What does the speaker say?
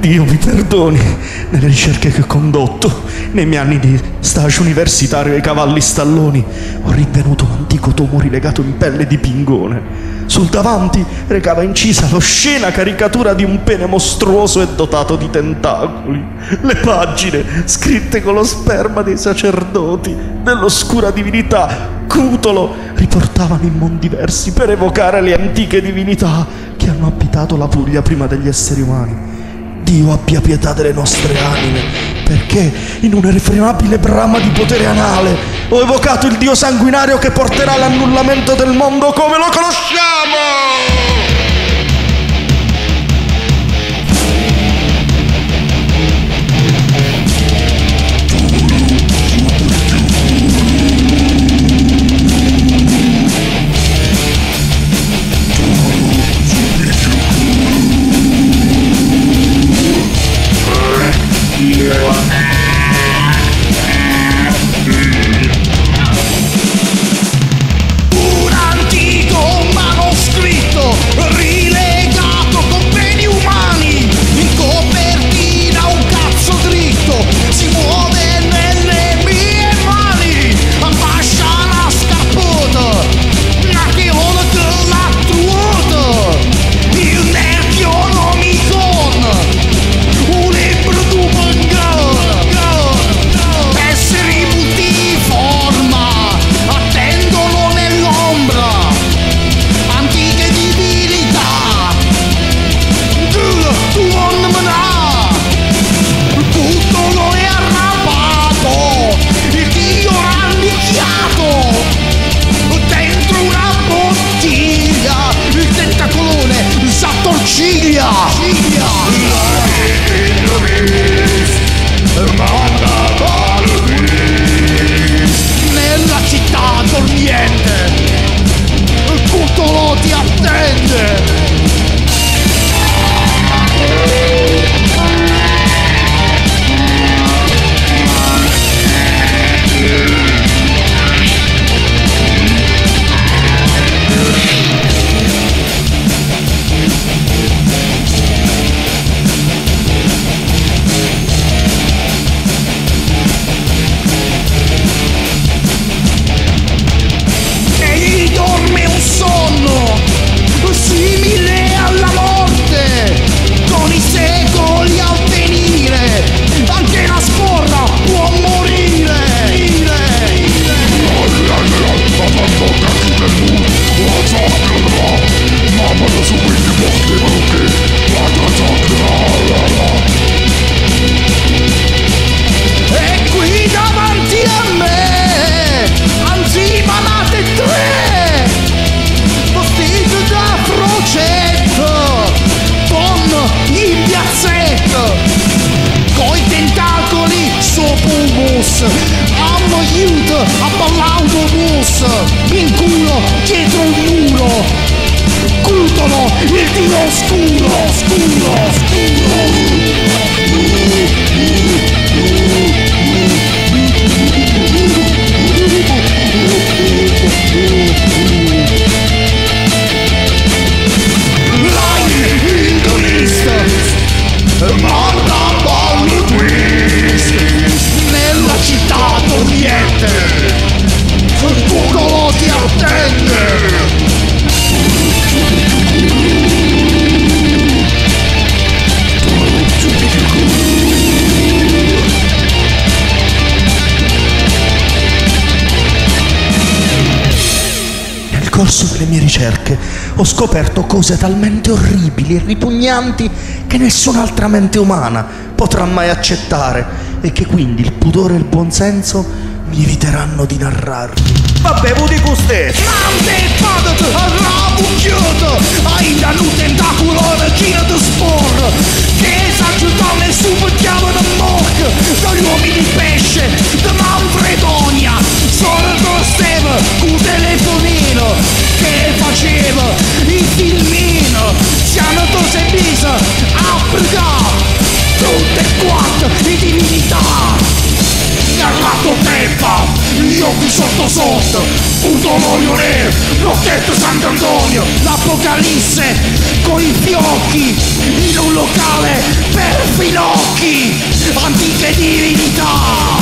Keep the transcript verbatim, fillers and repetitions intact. Dio mi perdoni, nelle ricerche che ho condotto, nei miei anni di stage universitario ai cavalli stalloni, ho rinvenuto un antico tomo rilegato in pelle di pingone. Sul davanti recava incisa l'oscena caricatura di un pene mostruoso e dotato di tentacoli. Le pagine, scritte con lo sperma dei sacerdoti, dell'oscura divinità Cutolo, riportavano immondi versi per evocare le antiche divinità che hanno abitato la Puglia prima degli esseri umani. Dio abbia pietà delle nostre anime, perché in un irrefrenabile brama di potere anale ho evocato il Dio sanguinario che porterà l'annullamento del mondo come lo ho scoperto cose talmente orribili e ripugnanti che nessun'altra mente umana potrà mai accettare e che quindi il pudore e il buonsenso mi eviteranno di narrarvi. Vabbè, vuoi costare? Mante padat, rabu chiudo, hai da nu tentacolo regina de spor, che esagiutone superchiamo da moc, dagli uomini di pesce, da manfredonia, solo costava, cu telefonino, che faceva il filmino, siamo tutti e bisa, Africa, tutte e quattro le divinità. Nella tua testa, io qui sotto sotto, un dolore re, l'occhietto Sant'Antonio, l'Apocalisse, coi fiocchi, in un un locale per finocchi, antiche divinità.